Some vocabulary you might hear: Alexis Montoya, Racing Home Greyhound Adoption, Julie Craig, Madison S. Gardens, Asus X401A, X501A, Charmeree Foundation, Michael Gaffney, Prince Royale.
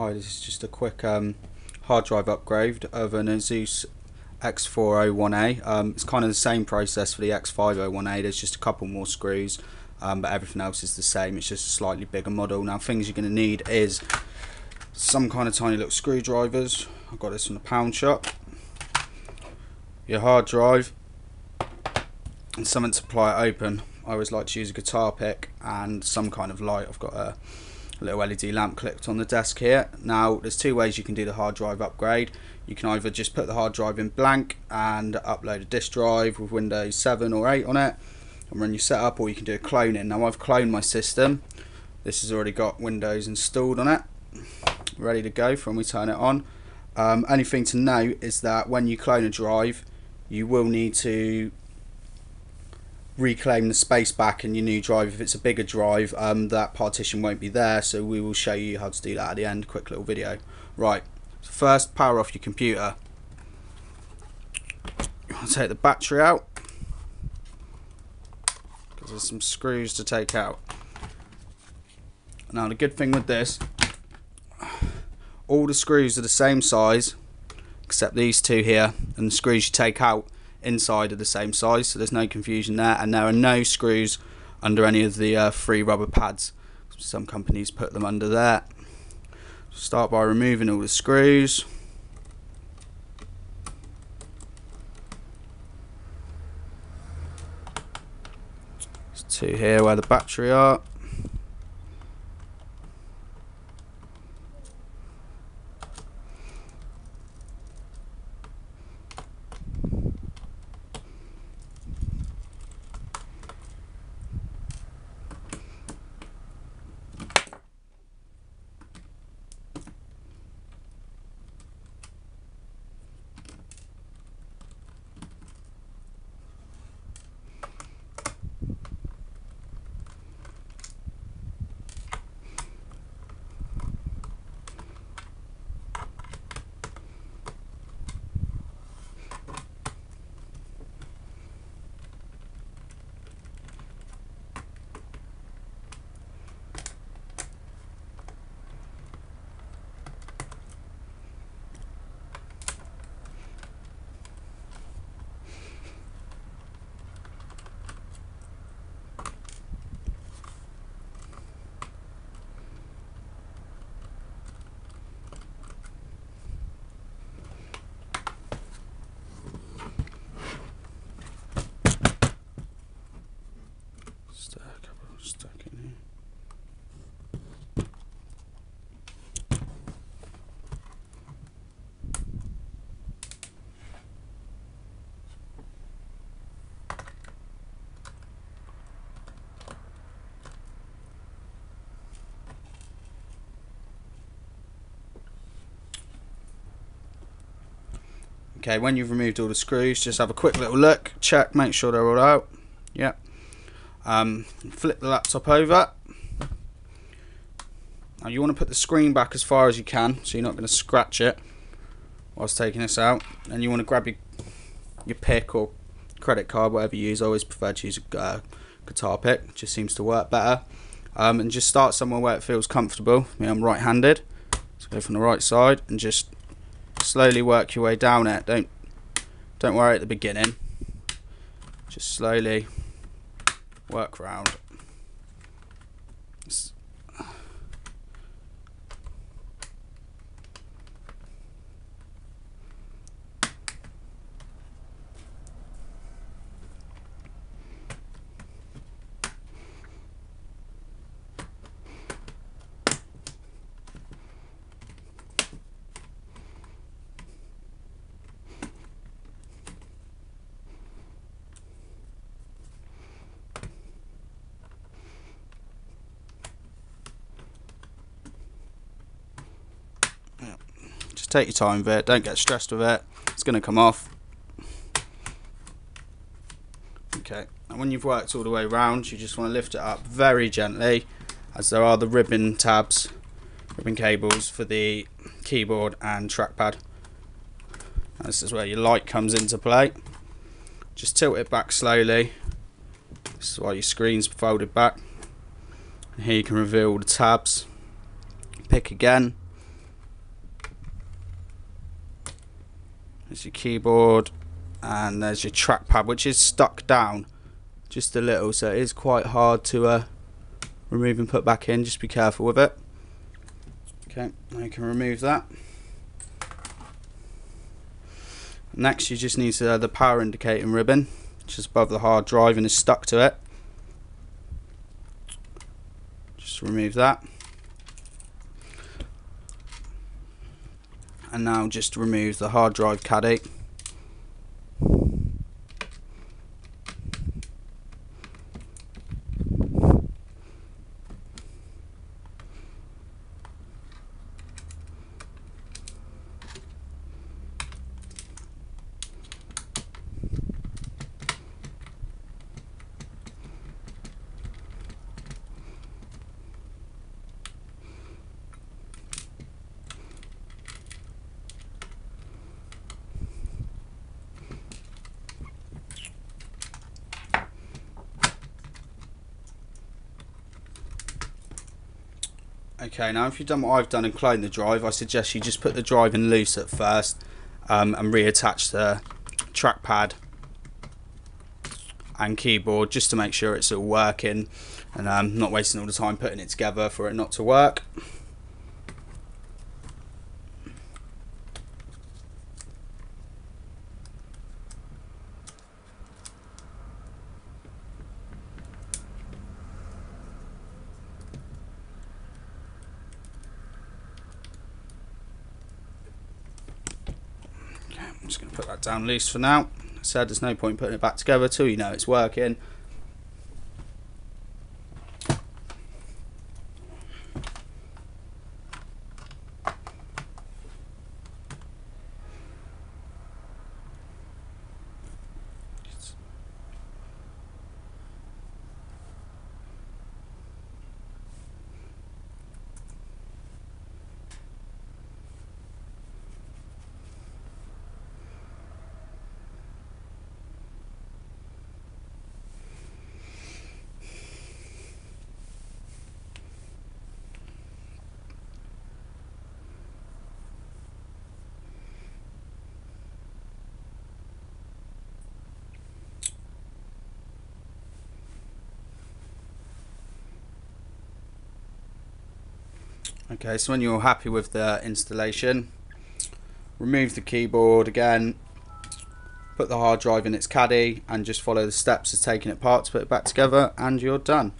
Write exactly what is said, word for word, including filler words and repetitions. Hi, this is just a quick um, hard drive upgrade of an Asus X four oh one A. Um, it's kind of the same process for the X five oh one A, there's just a couple more screws, um, but everything else is the same. It's just a slightly bigger model. Now, things you're going to need is some kind of tiny little screwdrivers. I got this from the pound shop. Your hard drive and something to pry it open. I always like to use a guitar pick and some kind of light. I've got a A little L E D lamp clipped on the desk here. Now, there's two ways you can do the hard drive upgrade. You can either just put the hard drive in blank and upload a disk drive with Windows seven or eight on it and run your setup, or you can do a cloning. Now, I've cloned my system. This has already got Windows installed on it, ready to go for when we turn it on. Um, only thing to note is that when you clone a drive, you will need to reclaim the space back in your new drive. If it's a bigger drive, um, that partition won't be there, so we will show you how to do that at the end. Quick little video. Right, so first, power off your computer. I'll take the battery out because there's some screws to take out. Now, the good thing with this, all the screws are the same size except these two here, and the screws you take out inside are the same size, so there's no confusion there. And there are no screws under any of the uh, free rubber pads. Some companies put them under there. Start by removing all the screws. There's two here where the battery are. Okay, when you've removed all the screws, just have a quick little look, check, make sure they're all out. Yep. Um, flip the laptop over. Now, you want to put the screen back as far as you can, so you're not going to scratch it whilst taking this out. And you want to grab your, your pick or credit card, whatever you use. I always prefer to use a uh, guitar pick, it just seems to work better. Um, and just start somewhere where it feels comfortable. I mean, I'm right-handed, so go from the right side and just slowly work your way down it. Don't don't worry at the beginning. Just slowly work round. It's take your time with it, don't get stressed with it, it's going to come off. Okay, and when you've worked all the way round, you just want to lift it up very gently, as there are the ribbon tabs, ribbon cables for the keyboard and trackpad. And this is where your light comes into play. Just tilt it back slowly, this is why your screen's folded back. And here you can reveal all the tabs. Pick again. There's your keyboard and there's your trackpad, which is stuck down just a little, so it is quite hard to uh, remove and put back in. Just be careful with it. Okay, now you can remove that. Next, you just need uh, the power indicating ribbon, which is above the hard drive and is stuck to it. Just remove that. And now just remove the hard drive caddy. Okay, now if you've done what I've done and cloned the drive, I suggest you just put the drive in loose at first um, and reattach the trackpad and keyboard just to make sure it's all working and um, not wasting all the time putting it together for it not to work. I'm just going to put that down loose for now. As I said, there's no point putting it back together till you know it's working. Okay, so when you're happy with the installation, remove the keyboard again, put the hard drive in its caddy, and just follow the steps of taking it apart to put it back together, and you're done.